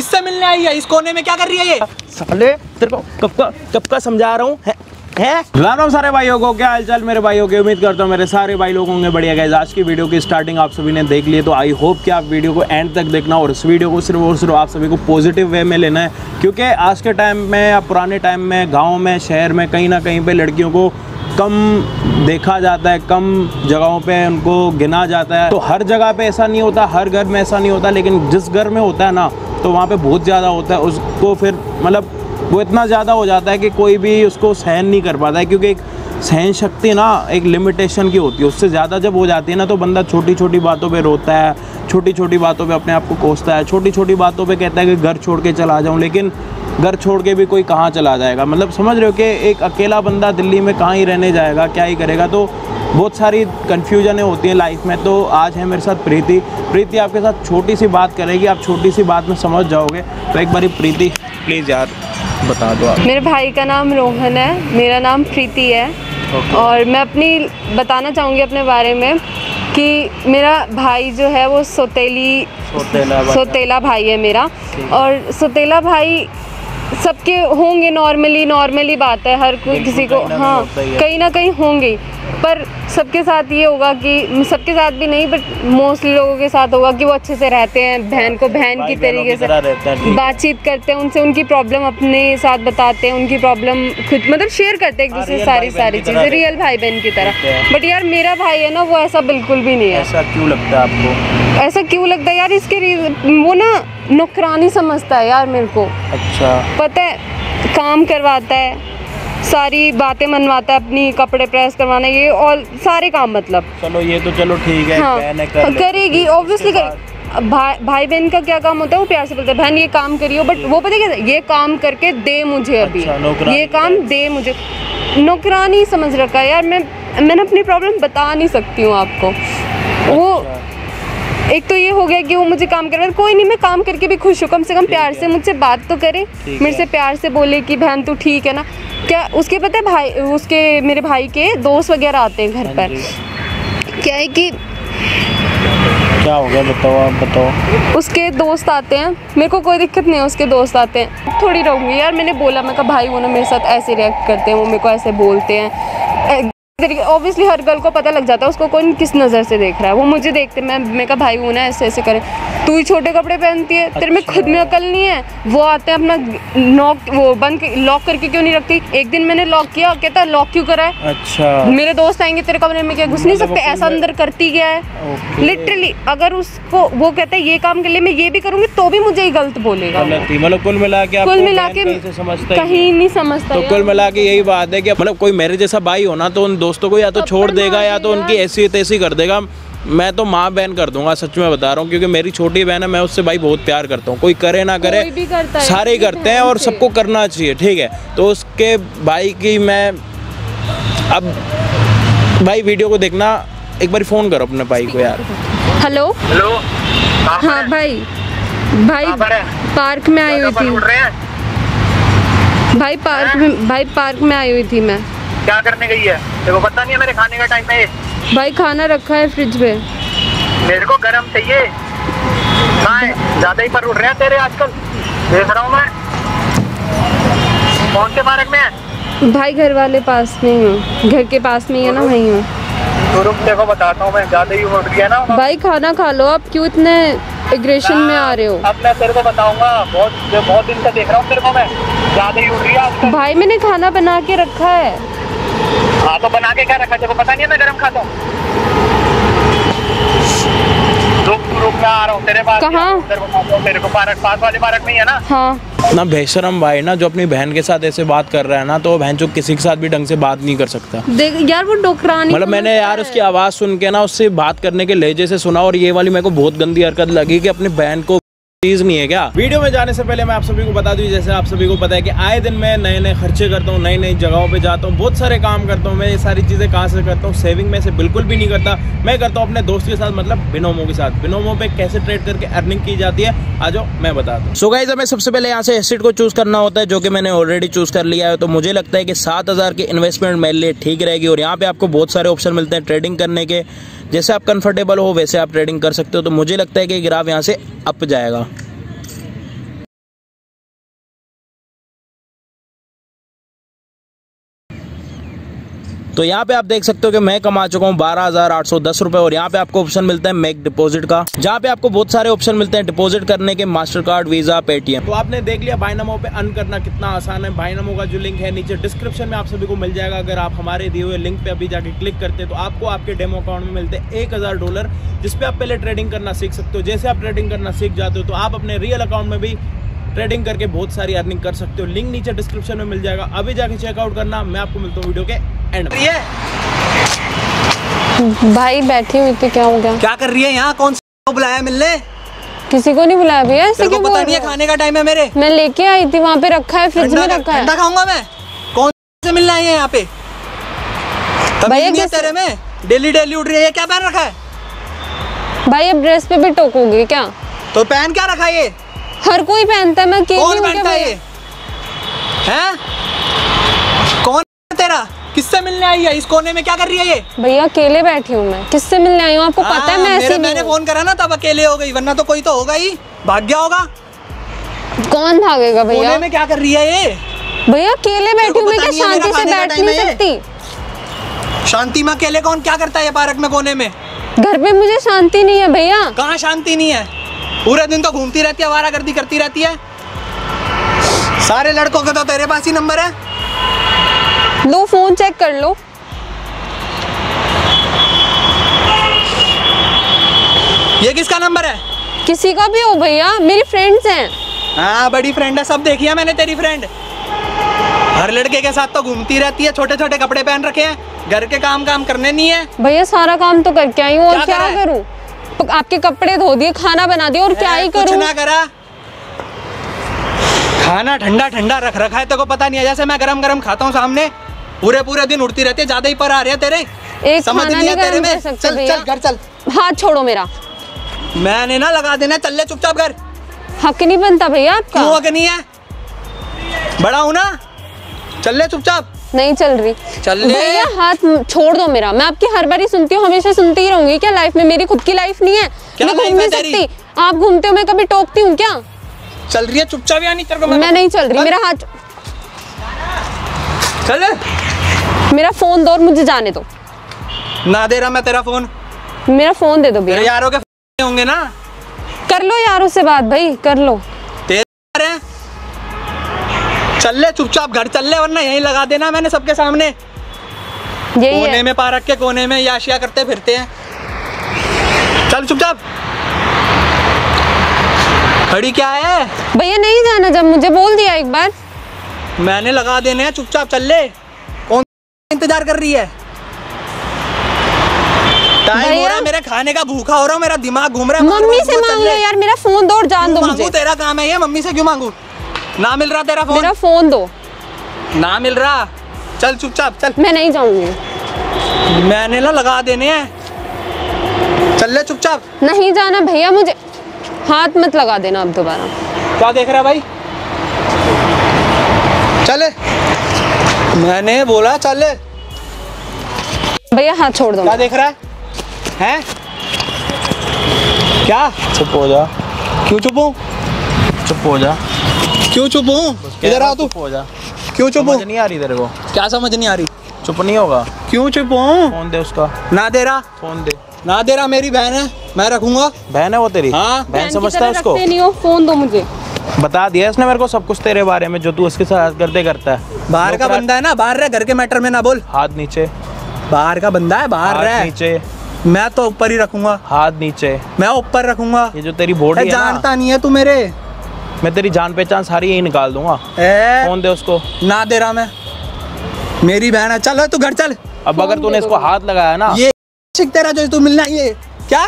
किससे मिलने आई है? इस कोने में क्या कर रही है ये? साले तेरे को कब का समझा रहा हूँ। राम राम सारे भाइयों को, क्या हालचाल मेरे भाइयों के। उम्मीद करता हूँ मेरे सारे भाई लोग होंगे बढ़िया। गाइस आज की वीडियो की स्टार्टिंग आप सभी ने देख ली है, तो आई होप कि आप वीडियो को एंड तक देखना और इस वीडियो को सिर्फ और सिर्फ आप सभी को पॉजिटिव वे में लेना है, क्योंकि आज के टाइम में या पुराने टाइम में गाँव में शहर में कहीं ना कहीं पर लड़कियों को कम देखा जाता है, कम जगहों पे उनको गिना जाता है। तो हर जगह पे ऐसा नहीं होता, हर घर में ऐसा नहीं होता, लेकिन जिस घर में होता है ना तो वहाँ पे बहुत ज़्यादा होता है। उसको फिर मतलब वो इतना ज़्यादा हो जाता है कि कोई भी उसको सहन नहीं कर पाता है, क्योंकि एक सहन शक्ति ना एक लिमिटेशन की होती है। उससे ज़्यादा जब हो जाती है ना तो बंदा छोटी छोटी बातों पे रोता है, छोटी छोटी बातों पे अपने आप को कोसता है, छोटी छोटी बातों पे कहता है कि घर छोड़ के चला जाऊँ, लेकिन घर छोड़ के भी कोई कहाँ चला जाएगा। मतलब समझ रहे हो कि एक अकेला बंदा दिल्ली में कहाँ ही रहने जाएगा, क्या ही करेगा। तो बहुत सारी कन्फ्यूजनें होती हैं लाइफ में। तो आज है मेरे साथ प्रीति आपके साथ छोटी सी बात करेगी, आप छोटी सी बात में समझ जाओगे। तो एक बारी प्रीति प्लीज़ यार बता दो आप। मेरे भाई का नाम रोहन है, मेरा नाम प्रीति है। okay. और मैं अपनी बताना चाहूँगी अपने बारे में कि मेरा भाई जो है वो सोतेला भाई है मेरा। और सोतेला भाई सबके होंगे, नॉर्मली बात है, हर कोई किसी को हाँ कहीं ना कहीं होंगे, पर सबके साथ ये होगा कि सबके साथ भी नहीं बट मोस्टली लोगों के साथ होगा कि वो अच्छे से रहते हैं, बहन को बहन की तरीके से बातचीत करते हैं, उनसे उनकी प्रॉब्लम अपने साथ बताते हैं, उनकी प्रॉब्लम खुद मतलब शेयर करते हैं एक दूसरे सारी चीज़ें, रियल भाई बहन की तरह। बट यार मेरा भाई है ना वो ऐसा बिल्कुल भी नहीं है। ऐसा क्यों लगता है आपको? ऐसा क्यों लगता है यार? इसके रीज़न वो ना नौकरानी समझता है यार मेरे को। अच्छा। पता है काम करवाता है, सारी बातें मनवाता है, अपनी कपड़े प्रेस करवाना ये और सारे काम मतलब। चलो ये तो चलो ठीक है। हाँ, बहन कर करेगी ऑब्वियसली कर। भाई बहन का क्या काम होता है? वो प्यार से बोलते हैं बहन ये काम करियो, बट वो पता क्या ये काम करके दे मुझे अभी। अच्छा, ये काम दे मुझे। नौकरानी समझ रखा है यार। मैंने अपनी प्रॉब्लम बता नहीं सकती हूँ आपको। वो एक तो ये हो गया कि वो मुझे काम करवा, कोई नहीं मैं काम करके भी खुश हूँ, कम से कम प्यार से मुझसे बात तो करे, मेरे से प्यार से बोले कि बहन तू ठीक है ना। क्या उसके पता है भाई उसके मेरे भाई के दोस्त वगैरह आते हैं घर पर। क्या है कि क्या हो गया बताओ आप बताओ। उसके दोस्त आते हैं, मेरे को कोई दिक्कत नहीं है, उसके दोस्त आते हैं। थोड़ी रहूँगी यार, मैंने बोला मैं कहा भाई वो ना मेरे साथ ऐसे रिएक्ट करते हैं, वो मेरे को ऐसे बोलते हैं। ऑब्वियसली हर गर्ल को पता लग जाता है उसको कौन किस नज़र से देख रहा है। वो मुझे देखते मैं कहा भाई वो ना ऐसे ऐसे करें, तू ही छोटे कपड़े पहनती है, तेरे में खुद में अकल नहीं है। वो आते हैं अपना नॉक वो बंद लॉक करके क्यों नहीं रखती। एक दिन मैंने लॉक किया, कहता लॉक क्यों करा है? अच्छा। मेरे दोस्त आएंगे तेरे कमरे में क्या घुस नहीं सकते? ऐसा अंदर करती गया है लिटरली। अगर उसको वो कहता है ये काम के लिए मैं ये भी करूँगी तो भी मुझे ही गलत बोलेगा। मतलब कुल मिला के कहीं नहीं समझता। कुल मिला के यही बात है कि मतलब कोई मेरे जैसा भाई होना तो उन दोस्तों को या तो छोड़ देगा या तो उनकी ऐसी तैसी कर देगा। मैं तो माँ बहन कर दूंगा, सच में बता रहा हूँ, क्योंकि मेरी छोटी बहन है, मैं उससे भाई बहुत प्यार करता हूँ, कोई करे ना करे सारे करते हैं और सबको करना चाहिए, ठीक है। तो उसके भाई की मैं अब भाई वीडियो को देखना, एक बार फ़ोन करो अपने भाई को यार। हेलो हेलो हाँ भाई, भाई पार्क में आई हुई थी, भाई पार्क में आई हुई थी। मैं क्या करने गई है देखो पता नहीं है, मेरे खाने का टाइम है भाई, खाना रखा है फ्रिज में, मेरे को गरम चाहिए। ज़्यादा ही पर उड़ रहे हैं तेरे आजकल, देख रहा हूँ मैं। कौन से पार्क में है भाई? घर वाले पास में हूँ, घर के पास में है ना वहीं हूँ। तो रुक देखो बताता हूँ मैं, ज़्यादा ही उड़ गया ना भाई। खाना खा लो, आप क्यों इतने एग्रेशन में आ रहे हो? अब मैं तेरे को बताऊँगा, बहुत दिन से देख रहा हूँ तेरे को मैं, ज़्यादा ही उड़ रही है भाई। मैंने खाना बना के रखा है। हाँ तो बना के क्या रखा है पता नहीं है, मैं गरम खाता हूँ। रुक मैं आ रहा हूँ तेरे पास। कहाँ? तेरे को पार्क, पास वाले पार्क में ही है ना। हाँ ना बेशरम भाई ना जो अपनी बहन के साथ ऐसे बात कर रहा है ना, तो बहन जो किसी के साथ भी ढंग से बात नहीं कर सकता। देख यार वो डोकरानी मतलब मैंने यार उसकी आवाज़ सुन के ना उससे बात करने के लहजे से सुना, और ये वाली मेरे को बहुत गंदी हरकत लगी कि अपनी बहन को चीज़ नहीं है क्या। वीडियो में जाने से पहले मैं आप सभी को बता दूं, जैसे आप सभी को पता है कि आए दिन मैं नए नए खर्चे करता हूँ, नई नई जगहों पे जाता हूँ, बहुत सारे काम करता हूँ। मैं ये सारी चीज़ें कहाँ से करता हूँ? सेविंग में से बिल्कुल भी नहीं करता। मैं करता हूँ अपने दोस्त के साथ, मतलब बिनोमो के साथ। बिनोमो पे कैसे ट्रेड करके अर्निंग की जाती है आ जाओ मैं बता दूँ। सो गाइस हमें सबसे पहले यहाँ से एसेट को चूज़ करना होता है, जो कि मैंने ऑलरेडी चूज़ कर लिया है। तो मुझे लगता है कि 7,000 की इन्वेस्टमेंट मेरे लिए ठीक रहेगी, और यहाँ पर आपको बहुत सारे ऑप्शन मिलते हैं ट्रेडिंग करने के। जैसे आप कंफर्टेबल हो वैसे आप ट्रेडिंग कर सकते हो। तो मुझे लगता है कि ग्राफ यहाँ से अप जाएगा। तो यहाँ पे आप देख सकते हो कि मैं कमा चुका हूँ 12,810 रुपए। और यहाँ पे आपको ऑप्शन मिलता है मेक डिपॉजिट का, जहाँ पे आपको बहुत सारे ऑप्शन मिलते हैं डिपॉजिट करने के, मास्टर कार्ड, वीजा, पेटीएम। तो आपने देख लिया बाइनोमो पे अर्न करना कितना आसान है। बाइनोमो का जो लिंक है नीचे डिस्क्रिप्शन में आप सभी को मिल जाएगा। अगर आप हमारे दिए हुए लिंक पे अभी जाके क्लिक करते हैं तो आपको आपके डेमो अकाउंट में मिलते हैं $1,000, जिसपे आप पहले ट्रेडिंग करना सीख सकते हो। जैसे आप ट्रेडिंग करना सीख जाते हो तो आप अपने रियल अकाउंट में भी ट्रेडिंग करके बहुत सारी अर्निंग कर सकते हो। लिंक नीचे डिस्क्रिप्शन में मिल जाएगा, अभी जाके चेकआउट करना। मैं आपको मिलता हूँ वीडियो के एंड में। भाई बैठी हुई थी, क्या हो गया? क्या कर रही है यहाँ? कौन सा बुलाया मिलने? किसी को नहीं बुलाया भैया, ऐसे क्यों बोल रही है? खाने का टाइम है मेरे, मैं लेके आई थी, वहाँ पे रखा है, फ्रिज में रखा है, खाऊंगा मैं। कौन से मिलना है यहाँ पे भैया? तेरे में डेली डेली उठ रही है, क्या पहन रखा है भाई? अब ड्रेस पे भी टोकोगे क्या? तो पहन क्या रखा है ये? हर कोई पहनता है, मैं कौन पहनता है ये? हैं? कौन तेरा? किससे मिलने आई है? इस कोने में क्या कर रही है ये? भैया अकेले बैठी हूँ मैं, किससे मिलने आई हूँ? आपको पता है मैं ऐसी, मैंने फोन करा ना तब अकेले हो गई, वरना तो कोई तो होगा ही, भाग गया होगा। कौन भागेगा भैया? कोने में क्या कर रही है ये? भैया अकेले बैठी हूँ मैं, क्या शांति से बैठ नहीं सकती? शांति में अकेले कौन क्या करता है पार्क में, कोने में? घर में मुझे शांति नहीं है भैया। कहाँ शांति नहीं है? पूरे दिन तो घूमती रहती है, आवारागर्दी करती रहती है। सारे लड़कों का तो तेरे पास ही नंबर है, लो फोन चेक कर लो। ये किसका नंबर है? किसी का भी हो भैया, मेरी फ्रेंड्स हैं। हाँ बड़ी फ्रेंड है, सब देखी है मैंने तेरी फ्रेंड, हर लड़के के साथ तो घूमती रहती है, छोटे छोटे कपड़े पहन रखे हैं, घर के काम करने नहीं है। भैया सारा काम तो करके आई हूँ, और क्या करूँ? आपके कपड़े धो दिए, खाना बना दिया, और क्या ही करूं? कुछ ना करा, खाना ठंडा ठंडा रख रखा है, तेको पता नहीं है? जैसे मैं गरम गरम खाता हूँ सामने, पूरे दिन उड़ती रहती है, ज्यादा ही पर आ रही है तेरे, एक समझ नहीं है तेरे में। चल घर चल, हाथ छोड़ो मेरा, मैंने ना लगा देना, चल ले चुपचाप घर। हक नहीं बनता भैया आपका। क्यों हक नहीं है? बड़ा हूँ ना, चल ले चुपचाप। नहीं चल रही, चल भैया हाथ छोड़ दो मेरा। मैं आपकी हर बार ही सुनती हूँ, हमेशा सुनती ही रहूंगी क्या लाइफ में? मेरी खुद की लाइफ नहीं है, मैं घूम नहीं सकती, आप घूमते हो, मैं कभी टोकती हूँ क्या? चल रही है चुपचाप, या नहीं तेरे को? मैं नहीं चल रही, मेरा हाथ चल, मेरा फोन दो और मुझे जाने दो। ना दे रहा मैं तेरा फोन, मेरा फोन दे दो भैया। यारों के होंगे ना, कर लो यारों से बात भाई, कर लो। चल ले चुपचाप घर चल ले, वरना यहीं लगा देना, मैंने सबके सामने। यही कोने है में, पार्क के कोने में याशिया करते फिरते हैं। चल चुपचाप, खड़ी क्या है? भैया नहीं जाना, जब मुझे बोल दिया एक बार, मैंने लगा देने हैं, चुपचाप चल ले। कौन इंतजार कर रही है? टाइम हो रहा है, मेरे खाने का भूखा हो रहा हूँ, मेरा दिमाग घूम रहा है। मम्मी से मांग ले यार, मेरा फोन दो और जान दो मुझे। तेरा काम है ये, मम्मी से क्यों मांगू? ना मिल रहा तेरा फोन, मेरा फोन दो। ना मिल रहा, चल चुपचाप चल। मैं नहीं जाऊंगी, मैंने ना लगा देने हैं, चल ले चुपचाप। नहीं जाना भैया मुझे, हाथ मत लगा देना अब दोबारा। क्या देख रहा भाई? चले, मैंने बोला चले। भैया हाथ छोड़ दो। क्या देख रहा है? क्या चुप हो जा? क्यों चुप हूँ? चुप हो जा। क्यों चुप हूँ? इधर आ तू, हो जा। क्यों चुप हूँ? समझ नहीं आ रही तेरे को? क्या समझ नहीं आ रही? चुप नहीं होगा। क्यों चुप हूँ? फोन दे उसका। ना दे रहा, फोन दे। ना दे रहा, मेरी बहन है, मैं रखूंगा। बहन है वो तेरी? हाँ, बहन समझता है उसको। नहीं हो, फोन दो मुझे। बता दिया इसने मेरे को सब कुछ तेरे बारे में, जो तू उसके साथ करते करता है। बाहर का बंदा है ना, बाहर रह, घर के मैटर में ना बोल। हाथ नीचे, बाहर का बंदा है, बाहर रह। नीचे, मैं तो ऊपर ही रखूंगा। हाथ नीचे, मैं ऊपर रखूंगा। ये जो तेरी बॉडी है, जानता नहीं है तू मेरे, मैं तेरी जान पहचान सारी यही निकाल दूंगा। फोन दे उसको। ना दे रहा मैं, मेरी बहन है। चलो तू घर चल। अब अगर तूने इसको हाथ लगाया ना, ये आशिक तेरा जो तू मिलना, ये क्या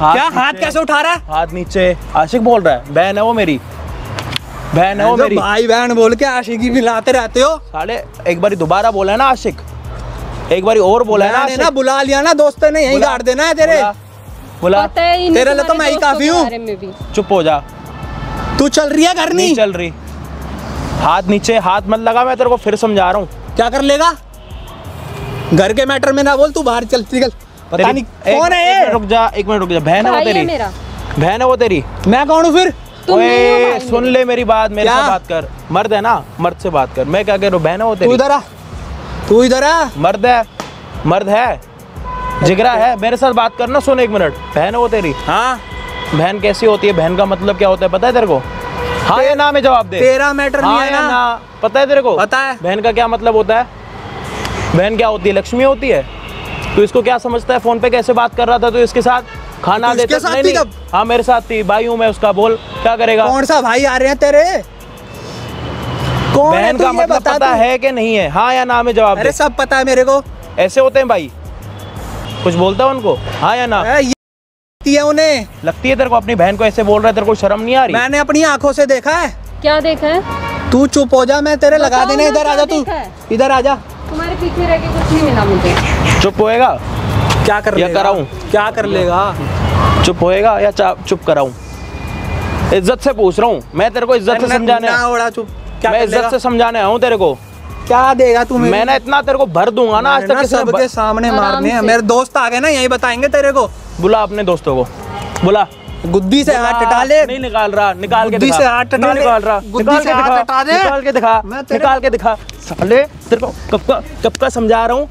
क्या हाथ कैसे उठा रहा है? हाथ नीचे, आशिक बोल रहा है, बहन है वो मेरी, बहन है वो मेरी। भाई बहन बोल के आशिक ही मिलाते रहते हो साले। एक बारी दोबारा बोला है ना आशिक, एक बारी और बोला है ना, बुला लिया ना दोस्त ने, यही गाड़ देना है तेरे। बोला तेरे लिए तो मैं ही काफी हूँ। चुप हो जा। तू चल रही है? घर नहीं चल रही। हाथ नीचे, हाथ मत लगा, मैं तेरे को फिर समझा रहा हूँ। क्या कर लेगा? घर के मैटर में ना बोल, तू बाहर चल निकल। पता नहीं कौन है? रुक जा एक मिनट, रुक जा। बहन है वो तेरी, बहन है वो तेरी। मैं कौन हूँ फिर? ओए सुन ले मेरी बात, मेरे से बात कर, मर्द है ना, मर्द से बात कर। मैं क्या कह रहा हूँ, बहन है वो तेरी। उधर आ, तू इधर आ। मर्द है, मर्द है, जिगरा है, मेरे साथ बात करना। सुन एक मिनट, बहन हो तेरी? हाँ। बहन कैसी होती है? बहन का मतलब क्या होता है पता है तेरे को? हाँ या ना में जवाब दे। तेरा मैटर नहीं है ना। पता है तेरे को? पता है। बहन का क्या मतलब होता है? बहन क्या होती है? लक्ष्मी होती है। तो इसको क्या समझता है? फोन पे कैसे बात कर रहा था तो इसके साथ खाना देते? नहीं नहीं, हाँ मेरे साथ थी, भाई हूँ मैं उसका। बोल क्या करेगा? कौन सा भाई आ रहे हैं तेरे? बहन का मतलब पता है कि नहीं है? हाँ या ना में जवाब। अरे सब पता है मेरे को। ऐसे होते हैं भाई? कुछ बोलता है उनको? हाँ या ना? लगती है उन्हें। लगती है तेरे को अपनी बहन को ऐसे बोल रहा है? तेरे को शर्म नहीं आ रही? मैंने अपनी आंखों से देखा है। क्या देखा है? तू चुप हो जा, मैं तेरे लगा देना। इधर आजा, तू इधर आजा। तुम्हारे पीछे रह के कुछ नहीं मिला मुझे। चुप होएगा? क्या कर लेगा? कराऊं? क्या कर लेगा? चुप होएगा या चुप कराऊं? इज्जत से पूछ रहा हूँ मैं तेरे को, इज्जत से समझाने। मैं इज्जत से समझाने आऊँ तेरे को। क्या देगा तू? मैंने इतना तेरे को भर दूंगा ना आज तक सबके सामने मारने हैं। मेरे दोस्त आ गए ना, यही बताएंगे तेरे को। बुला अपने दोस्तों को, बुला। गुद्दी से हाथ हटा ले। नहीं निकाल रहा, निकाल के दिखा। निकाल के दिखा, निकाल के दिखा। साले तेरे को कब का समझा रहा हूँ,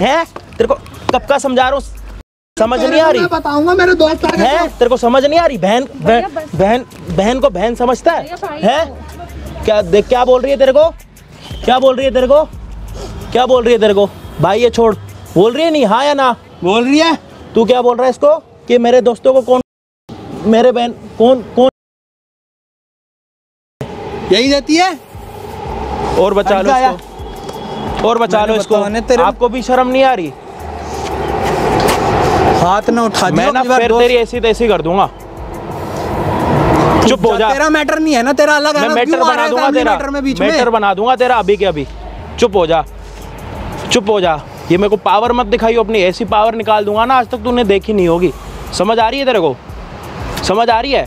हैं? तेरे को कब का समझा रहा हूँ? समझ नहीं आ रही? बताऊंगा मेरे दोस्त आ गए हैं। तेरे को समझ नहीं आ रही? बहन बहन बहन को बहन समझता है? क्या देख, क्या बोल रही है तेरे को? क्या बोल रही है तेरे को? क्या बोल रही है तेरे को? भाई ये छोड़, बोल रही है नहीं? हाँ या ना बोल रही है? तू क्या बोल रहा है इसको कि मेरे दोस्तों को कौन, मेरे बहन कौन कौन यही देती है? और बचा लो इसको, और बचा लो इसको। आपको भी शर्म नहीं आ रही? हाथ ना उठा, मैं ना फिर तेरी ऐसी तैसी कर दूंगा। चुप हो जा। तेरा मैटर नहीं है ना, तेरा अलग है। मैं मैटर बना दूंगा तेरा, मैटर बना दूंगा तेरा अभी के अभी। चुप हो जा, चुप हो जा। ये मेरे को पावर मत दिखाइयो अपनी, ऐसी पावर निकाल दूंगा ना आज तक तूने देखी नहीं होगी। समझ आ रही है तेरे को? समझ आ रही है?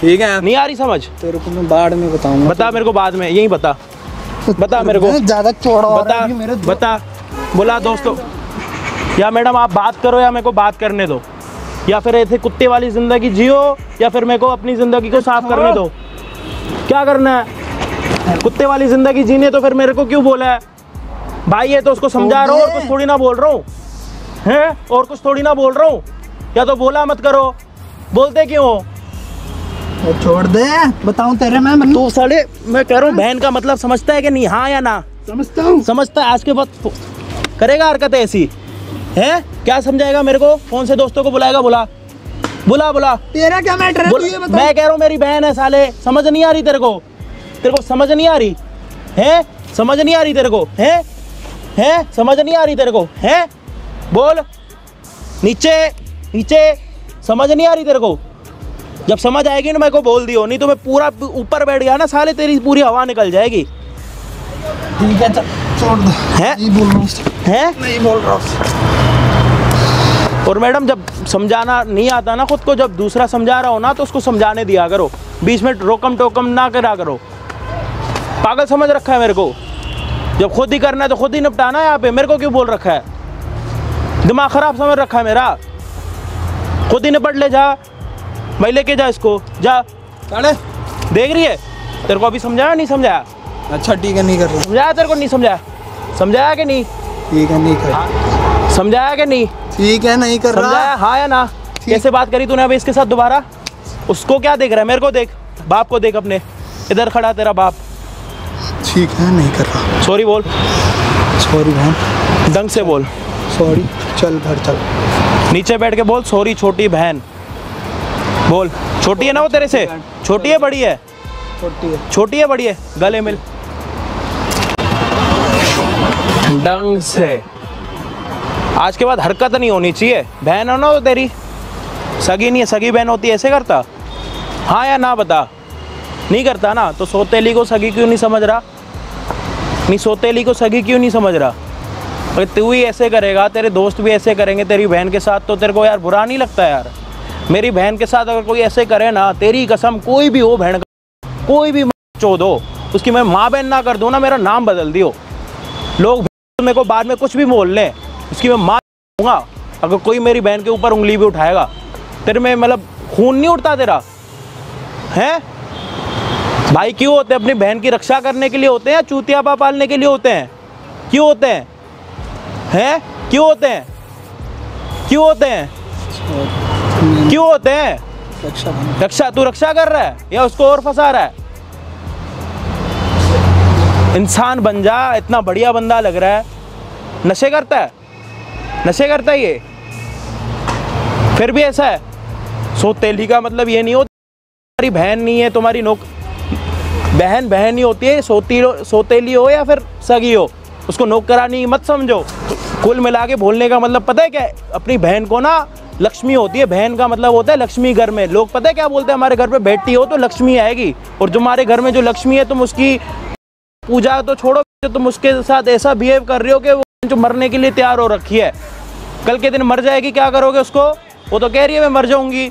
ठीक है। नहीं आ रही समझ? तेरे को मैं बाद में बताऊंगा। बता मेरे को बाद में, यही बता, बता मेरे को। ज्यादा चौड़ा बता, बता। बोला दोस्तों या मैडम आप बात करो, या मेरे को बात करने दो, या फिर ऐसे कुत्ते वाली जिंदगी जियो, या फिर मेरे को अपनी जिंदगी को साफ करने दो। क्या करना है? कुत्ते वाली जिंदगी जीने? तो फिर मेरे को क्यों बोला है भाई? ये तो उसको समझा रहा हूँ, और कुछ थोड़ी ना बोल रहा हूँ, हैं? और कुछ थोड़ी ना बोल रहा हूँ। या तो बोला मत करो, बोलते क्यों हो? छोड़ दे, बताऊँ तेरे मैं। तू साले, मैं कह रहा हूँ बहन का मतलब समझता है कि नहीं? हाँ या ना? समझता हूँ। समझता है? आज के बाद करेगा हरकत ऐसी? है क्या समझाएगा मेरे को? फोन से दोस्तों को बुलाएगा? बुला बुला बुला। तेरा क्या मैटर है? मैं कह रहा हूँ मेरी बहन है साले। समझ नहीं आ रही तेरे को? तेरे को समझ नहीं आ रही है? समझ नहीं आ रही तेरे को? है समझ नहीं आ रही तेरे को? है बोल। नीचे नीचे। समझ नहीं आ रही तेरे को? जब समझ आएगी ना मेरे को बोल दियो, नहीं तो मैं पूरा ऊपर बैठ गया ना साले, तेरी पूरी हवा निकल जाएगी। ठीक है छोड़ दो। नहीं बोल रहा हूँ। और मैडम जब समझाना नहीं आता ना खुद को, जब दूसरा समझा रहा हो ना तो उसको समझाने दिया करो, बीच में रोकम टोकम ना करा करो। पागल समझ रखा है मेरे को? जब खुद ही करना है तो खुद ही निपटाना है। यहाँ पे मेरे को क्यों बोल रखा है? दिमाग खराब समझ रखा है मेरा? खुद ही निपट ले जा भाई, लेके जा इसको जा। देख रही है तेरे को अभी समझाया नहीं समझाया? अच्छा ठीक है, नहीं कर रहा। समझाया तेरे को? नहीं समझाया? समझाया कि नहीं? ठीक है, नहीं कर। समझाया कि नहीं? ठीक है, नहीं कर रहा। समझाया हाँ या ना? कैसे बात करी तूने अभी इसके साथ दोबारा? उसको क्या देख रहा है? मेरे को देख, बाप को देख अपने। इधर खड़ा तेरा बाप। ठीक है, नहीं कर रहा। सॉरी बोल। सॉरी बहन। ढंग से बोल। सॉरी। चल घर चल। नीचे बैठ के बोल सॉरी छोटी बहन। बोल। छोटी है ना वो तेरे से? छोटी है बड़ी है? छोटी है। छोटी है बड़ी है? गले मिल ढंग से। आज के बाद हरकत नहीं होनी चाहिए। बहन हो ना वो तेरी? सगी नहीं है? सगी बहन होती है ऐसे करता? हाँ या ना बता। नहीं करता ना? तो सोतेली को सगी क्यों नहीं समझ रहा? नहीं, सोतेली को सगी क्यों नहीं समझ रहा? अगर तू ही ऐसे करेगा, तेरे दोस्त भी ऐसे करेंगे तेरी बहन के साथ, तो तेरे को यार बुरा नहीं लगता? यार मेरी बहन के साथ अगर कोई ऐसे करे ना, तेरी कसम कोई भी हो बहन का, कोई भी चो दो उसकी, मैं माँ बहन ना कर दूँ ना, मेरा नाम बदल दियो। लोग मेरे को बाद में कुछ भी बोल लें, उसकी मैं मार दूंगा अगर कोई मेरी बहन के ऊपर उंगली भी उठाएगा। तेरे में मतलब खून नहीं उठता तेरा? हैं? भाई क्यों होते हैं? अपनी बहन की रक्षा करने के लिए होते हैं या चूतियापा पालने के लिए होते हैं? क्यों होते हैं? हैं? क्यों होते हैं? क्यों होते हैं? क्यों होते हैं? रक्षा, तू रक्षा कर रहा है या उसको और फंसा रहा है? इंसान बन जा, इतना बढ़िया बंदा लग रहा है। नशे करता है, नशे करता है ये, फिर भी ऐसा है। सो तेली का मतलब ये नहीं होता तुम्हारी बहन नहीं है, तुम्हारी नोक बहन बहन नहीं होती है। सोतेली हो या फिर सगी हो, उसको नोक करानी मत समझो। कुल मिला के बोलने का मतलब पता है क्या? अपनी बहन को ना लक्ष्मी होती है, बहन का मतलब होता है लक्ष्मी। घर में लोग पता है क्या बोलते हैं? हमारे घर पे बैठती हो तो लक्ष्मी आएगी, और जो हमारे घर में जो लक्ष्मी है तुम उसकी पूजा तो छोड़ो, जो तुम उसके साथ ऐसा बिहेव कर रहे हो कि वो जो मरने के लिए तैयार हो रखी है, कल के दिन मर जाएगी, क्या करोगे उसको? वो तो कह रही है मैं मर जाऊँगी,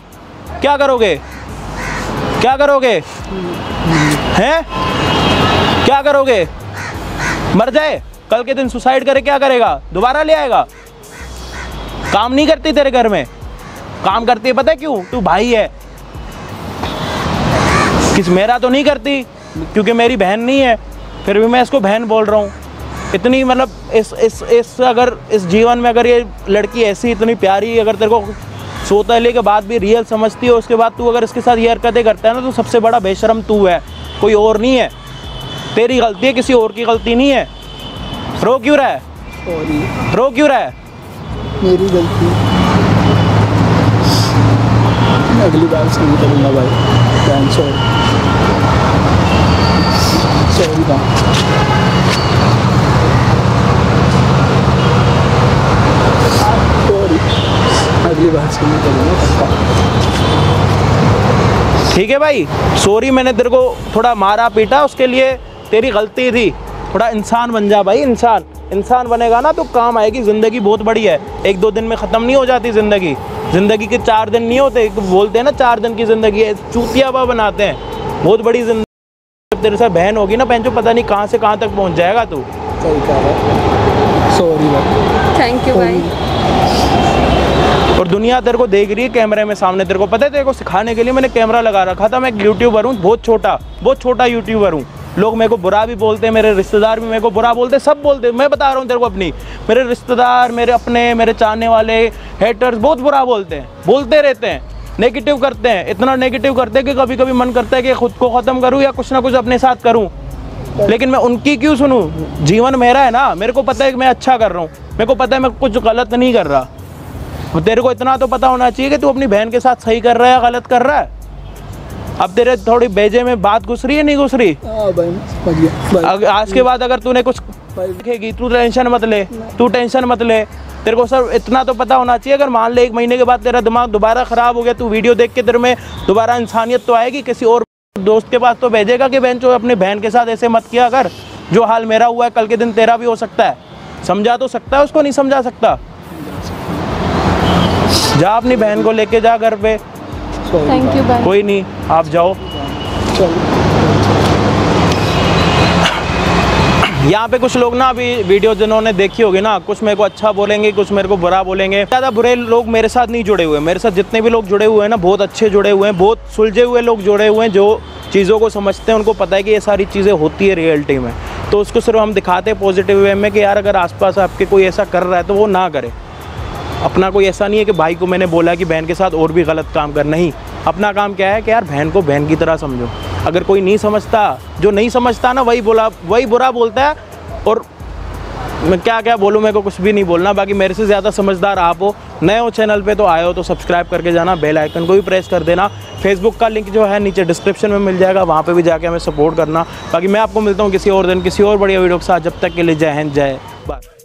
क्या करोगे? क्या करोगे हैं? क्या करोगे? मर जाए कल के दिन सुसाइड करे क्या करेगा? दोबारा ले आएगा? काम नहीं करती तेरे घर में, काम करती है पता है क्यों? तू भाई है किस, मेरा तो नहीं करती क्योंकि मेरी बहन नहीं है, फिर भी मैं इसको बहन बोल रहा हूँ। इतनी मतलब इस अगर इस जीवन में अगर ये लड़की ऐसी इतनी प्यारी, अगर तेरे को सोतेली के बाद भी रियल समझती है, उसके बाद तू अगर इसके साथ ये हरकतें करता है ना, तो सबसे बड़ा बेशरम तू है, कोई और नहीं है। तेरी गलती है, किसी और की गलती नहीं है। रो क्यों रहा है? रो क्यों रहा है? मेरी गलती, अगली बार से नहीं करूँगा भाई। अगली बार से नहीं करूँगा। ठीक है भाई, सॉरी मैंने तेरे को थोड़ा मारा पीटा, उसके लिए तेरी गलती थी। थोड़ा इंसान बन जा भाई, इंसान। इंसान बनेगा ना तो काम आएगी। ज़िंदगी बहुत बड़ी है, एक दो दिन में ख़त्म नहीं हो जाती ज़िंदगी। ज़िंदगी के 4 दिन नहीं होते, बोलते हैं ना 4 दिन की ज़िंदगी है, चूतियाबा बनाते हैं। बहुत बड़ी ज़िंदगी जब तेरे साथ बहन होगी ना, पैंचो पता नहीं कहाँ से कहाँ तक पहुँच जाएगा तू। सही कह रहा है, सॉरी भाई, थैंक यू भाई। और दुनिया तेरे को देख रही है कैमरे में सामने, तेरे को पता है तेरे को सिखाने के लिए मैंने कैमरा लगा रखा था। मैं एक यूट्यूबर हूँ, बहुत छोटा यूट्यूबर हूँ। लोग मेरे को बुरा भी बोलते हैं, मेरे रिश्तेदार भी मेरे को बुरा बोलते हैं, सब बोलते हैं। मैं बता रहा हूँ तेरे को, अपनी मेरे रिश्तेदार, मेरे अपने, मेरे चाहने वाले, हेटर्स बहुत बुरा बोलते हैं, बोलते रहते हैं, नेगेटिव करते हैं। इतना नेगेटिव करते हैं कि कभी कभी मन करता है कि खुद को ख़त्म करूँ या कुछ ना कुछ अपने साथ करूँ, लेकिन मैं उनकी क्यों सुनूँ? जीवन मेरा है ना, मेरे को पता है कि मैं अच्छा कर रहा हूँ, मेरे को पता है मैं कुछ गलत नहीं कर रहा। तेरे को इतना तो पता होना चाहिए कि तू अपनी बहन के साथ सही कर रहा है या गलत कर रहा है। अब तेरे थोड़ी बेजे में बात घुस रही है, नहीं घुस रही? आज के बाद अगर तूने कुछ देखेगी, तू टेंशन मत ले, तेरे को सर इतना तो पता होना चाहिए। अगर मान ले 1 महीने के बाद तेरा दिमाग दोबारा ख़राब हो गया, तू वीडियो देख के तेरे में दोबारा इंसानियत तो आएगी, किसी और दोस्त के पास तो भेजेगा कि बहन जो अपने बहन के साथ ऐसे मत किया कर, जो हाल मेरा हुआ है कल के दिन तेरा भी हो सकता है। समझा तो सकता है उसको, नहीं समझा सकता? जा अपनी बहन को लेके जा घर पे। थैंक यू भाई। कोई नहीं, आप जाओ। यहाँ पे कुछ लोग ना अभी वीडियो जिन्होंने देखी होगी ना, कुछ मेरे को अच्छा बोलेंगे, कुछ मेरे को बुरा बोलेंगे। ज़्यादा बुरे लोग मेरे साथ नहीं जुड़े हुए, मेरे साथ जितने भी लोग जुड़े हुए हैं ना बहुत अच्छे जुड़े हुए हैं, बहुत सुलझे हुए लोग जुड़े हुए हैं, जो चीज़ों को समझते हैं। उनको पता है कि ये सारी चीज़ें होती है रियलिटी में, तो उसको सिर्फ हम दिखाते हैं पॉजिटिव वे में कि यार अगर आसपास आपके कोई ऐसा कर रहा है तो वो ना करे। अपना कोई ऐसा नहीं है कि भाई को मैंने बोला कि बहन के साथ और भी गलत काम कर, नहीं। अपना काम क्या है कि यार बहन को बहन की तरह समझो। अगर कोई नहीं समझता, जो नहीं समझता ना वही बुरा बोलता है। और मैं क्या बोलूँ, मेरे को कुछ भी नहीं बोलना। बाकी मेरे से ज़्यादा समझदार आप हो, नए हो चैनल पे तो आए हो तो सब्सक्राइब करके जाना, बेल आइकन को भी प्रेस कर देना। फेसबुक का लिंक जो है नीचे डिस्क्रिप्शन में मिल जाएगा, वहाँ पे भी जाके हमें सपोर्ट करना। बाकी मैं आपको मिलता हूँ किसी और दिन किसी और बढ़िया वीडियो के साथ। जब तक के लिए जय हिंद, जय भारत।